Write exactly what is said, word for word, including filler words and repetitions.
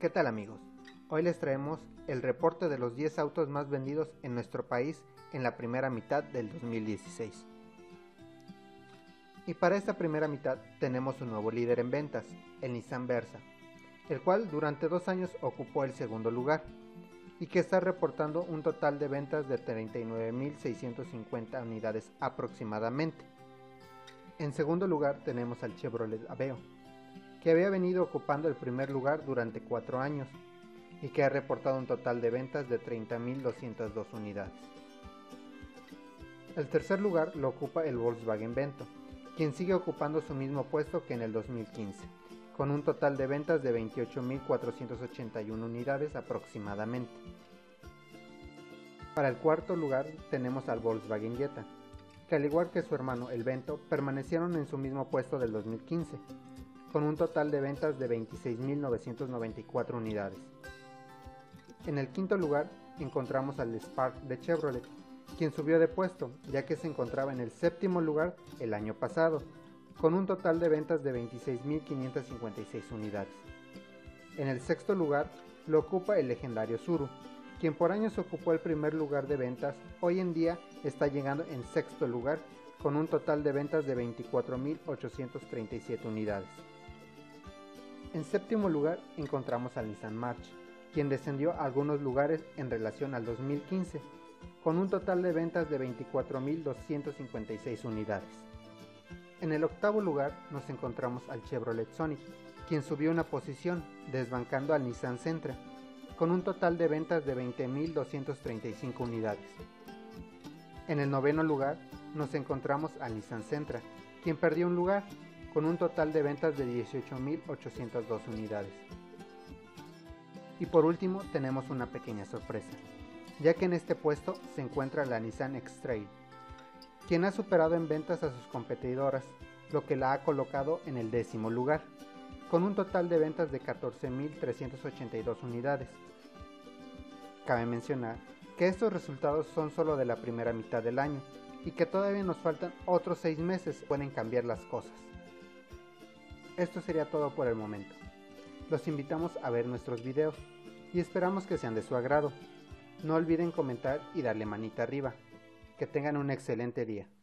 ¿Qué tal amigos? Hoy les traemos el reporte de los diez autos más vendidos en nuestro país en la primera mitad del dos mil dieciséis. Y para esta primera mitad tenemos un nuevo líder en ventas, el Nissan Versa, el cual durante dos años ocupó el segundo lugar y que está reportando un total de ventas de treinta y nueve mil seiscientas cincuenta unidades aproximadamente. En segundo lugar tenemos al Chevrolet Aveo, que había venido ocupando el primer lugar durante cuatro años y que ha reportado un total de ventas de treinta mil doscientas dos unidades. El tercer lugar lo ocupa el Volkswagen Vento, quien sigue ocupando su mismo puesto que en el dos mil quince, con un total de ventas de veintiocho mil cuatrocientas ochenta y una unidades aproximadamente. Para el cuarto lugar tenemos al Volkswagen Jetta, que al igual que su hermano el Vento permanecieron en su mismo puesto del dos mil quince, con un total de ventas de veintiséis mil novecientas noventa y cuatro unidades. En el quinto lugar encontramos al Spark de Chevrolet, quien subió de puesto ya que se encontraba en el séptimo lugar el año pasado, con un total de ventas de veintiséis mil quinientas cincuenta y seis unidades. En el sexto lugar lo ocupa el legendario Tsuru, quien por años ocupó el primer lugar de ventas, hoy en día está llegando en sexto lugar con un total de ventas de veinticuatro mil ochocientas treinta y siete unidades. En séptimo lugar encontramos al Nissan March, quien descendió a algunos lugares en relación al dos mil quince, con un total de ventas de veinticuatro mil doscientas cincuenta y seis unidades. En el octavo lugar nos encontramos al Chevrolet Sonic, quien subió una posición, desbancando al Nissan Sentra, con un total de ventas de veinte mil doscientas treinta y cinco unidades. En el noveno lugar nos encontramos al Nissan Sentra, quien perdió un lugar, con un total de ventas de dieciocho mil ochocientas dos unidades. Y por último tenemos una pequeña sorpresa, ya que en este puesto se encuentra la Nissan X-Trail, quien ha superado en ventas a sus competidoras, lo que la ha colocado en el décimo lugar, con un total de ventas de catorce mil trescientas ochenta y dos unidades. Cabe mencionar que estos resultados son solo de la primera mitad del año y que todavía nos faltan otros seis meses, pueden cambiar las cosas. Esto sería todo por el momento. Los invitamos a ver nuestros videos y esperamos que sean de su agrado. No olviden comentar y darle manita arriba. Que tengan un excelente día.